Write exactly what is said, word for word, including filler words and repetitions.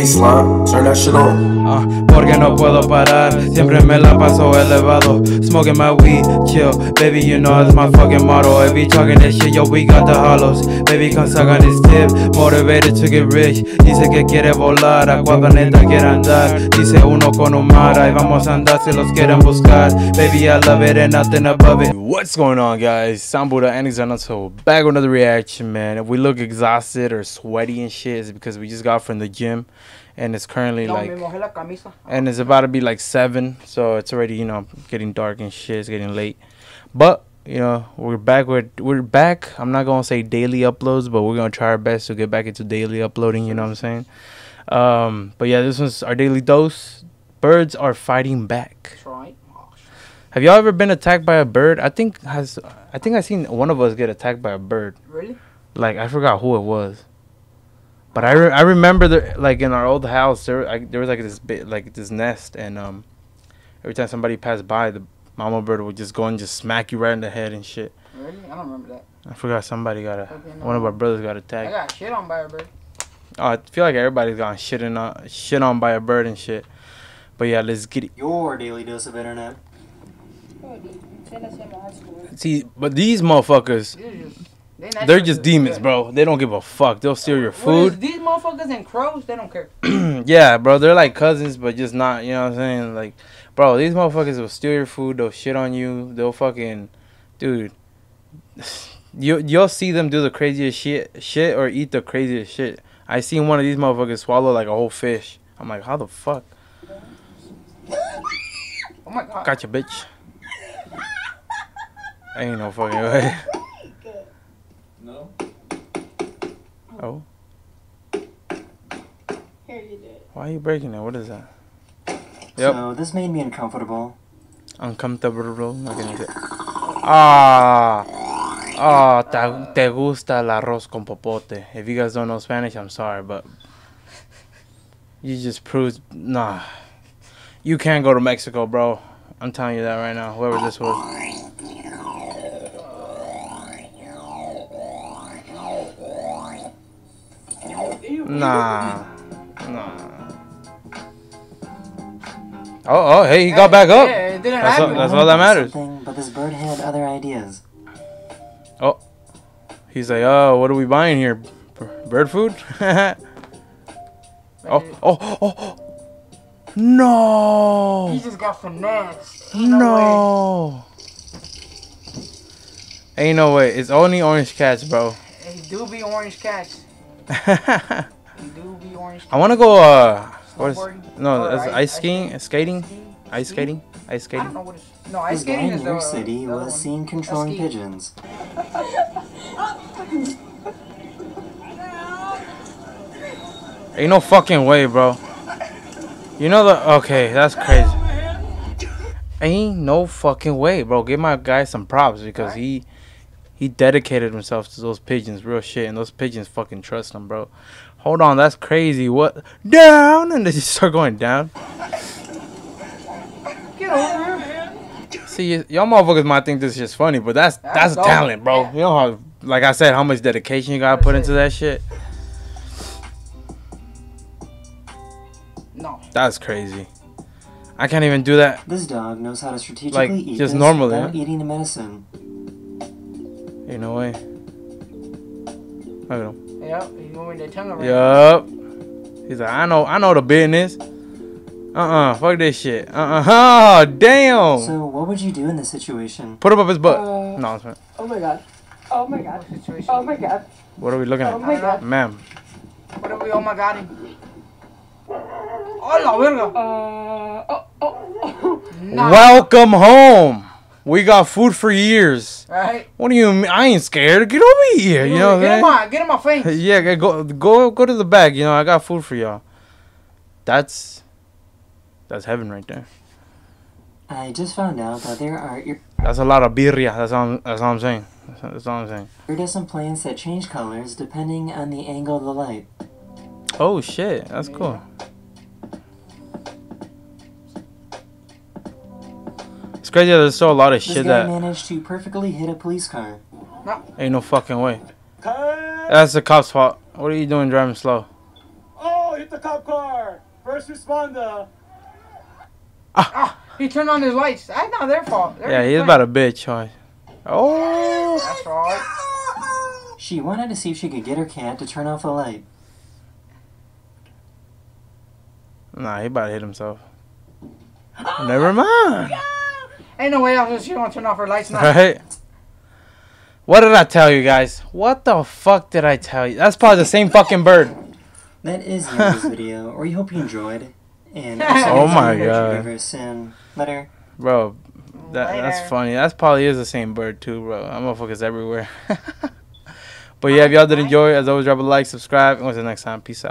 baseline, turn that shit on. Uh, porque no puedo parar, siempre me la paso elevado. Smoking my weed, chill, baby, you know that's my fucking motto. If you talking that shit, yo, we got the hollows. Baby, come suck on this tip, motivated to get rich. Dice que quiere volar, a cuál planeta quiere andar. Dice uno con un mar, ahí vamos a andar si los quieren buscar. Baby, I love it and nothing above it. What's going on, guys? Sam Buddha, Anik Xanato, back with another reaction, man. If we look exhausted or sweaty and shit, it's because we just got from the gym, and it's currently like, and it's about to be like seven, so it's already, you know, getting dark and shit. It's getting late, but you know, we're back with we're back. I'm not gonna say daily uploads, but we're gonna try our best to get back into daily uploading. You know what I'm saying? Um, but yeah, this one's our daily dose. Birds are fighting back. That's right. Have y'all ever been attacked by a bird? I think has I think I seen one of us get attacked by a bird. Really? Like, I forgot who it was. But I, re I remember the, like in our old house there I, there was like this bit like this nest, and um every time somebody passed by, the mama bird would just go and just smack you right in the head and shit. Really? I don't remember that. I forgot somebody got a okay, no. one of our brothers got attacked. I got shit on by a bird. Oh, I feel like everybody's gotten shit in uh, shit on by a bird and shit. But yeah, let's get it. Your daily dose of internet. See, but these motherfuckers. They're just demons, bro. They don't give a fuck. They'll steal your food. These motherfuckers and crows, they don't care. Yeah, bro. They're like cousins, but just not, you know what I'm saying? Like, bro, these motherfuckers will steal your food. They'll shit on you. They'll fucking... Dude. You, you'll see them do the craziest shit, shit or eat the craziest shit. I seen one of these motherfuckers swallow like a whole fish. I'm like, how the fuck? Oh my God. Gotcha, bitch. Ain't no fucking way. No. Oh. Here, you did. Why are you breaking it? What is that? Yep. So this made me uncomfortable. Uncomfortable. Okay. Ah. Ah. Te, te gusta el arroz con popote. If you guys don't know Spanish, I'm sorry, but you just proved nah. You can't go to Mexico, bro. I'm telling you that right now. Whoever this was. Nah, nah. Oh, oh, hey, he got back up. Yeah, it didn't that's happen. All, that's all that matters. But this bird had other ideas. Oh, he's like, oh, what are we buying here? Bird food? oh, oh, oh, oh, no. He just got finessed. No. no. Ain't no way. It's only orange cats, bro. It do be orange cats. I want to go, uh, what is, no, that's ice, ice skiing, ice skating, skating, ice skating, ice skating. I don't know what it's, no, ice skating is the, uh, city was one. Seen controlling pigeons. Ain't no fucking way, bro. You know the, okay, that's crazy. Ain't no fucking way, bro. Give my guy some props because right. he... He dedicated himself to those pigeons, real shit, and those pigeons fucking trust him, bro. Hold on, that's crazy. What? Down, and they just start going down. Get over here. See, y'all motherfuckers might think this is just funny, but that's that's, that's talent, bro. Yeah. You know how, like I said, how much dedication you gotta put into that shit. No. That's crazy. I can't even do that. This dog knows how to strategically like, eat just normally, without yeah? eating the medicine. Ain't no way. Look at him. Yep, he's moving their tongue around. Yep. He's like, I know, I know the business. Uh-uh, fuck this shit. Uh-uh, oh, damn. So what would you do in this situation? Put him up his butt. Uh, no, it's fine. Oh my God. Oh my God. Oh my God. What are we looking at? Oh my God. Ma'am. What are we, oh my God? Oh la verga. Uh, oh, oh, oh. Nah. Welcome home. We got food for years. Right? What do you mean? I ain't scared. Get over here. You, you know get in my get in my face. Yeah, go go go to the back. You know, I got food for y'all. That's that's heaven right there. I just found out that there are. That's a lot of birria. That's all. That's all I'm saying. That's, that's all I'm saying. There's some plants that change colors depending on the angle of the light. Oh shit! That's yeah. cool. It's crazy. There's still a lot of this shit guy that managed to perfectly hit a police car. No. Ain't no fucking way. That's the cop's fault. What are you doing driving slow? Oh, hit the top car. First responder. Ah. Ah. He turned on his lights. That's not their fault. They're yeah, he's about a bitch, huh? Oh. That's right. She wanted to see if she could get her cat to turn off the light. Nah, he about to hit himself. Oh, never mind. God. Ain't no way else she won't turn off her lights now. Right? What did I tell you guys? What the fuck did I tell you? That's probably the same fucking bird. That is the end of this video. We hope you enjoyed. And oh my god. Soon. Later. Bro, that, Later. that's funny. That probably is the same bird too, bro. I'm motherfuckers everywhere. But yeah, if y'all did enjoy, as always, drop a like, subscribe, and until next time, peace out.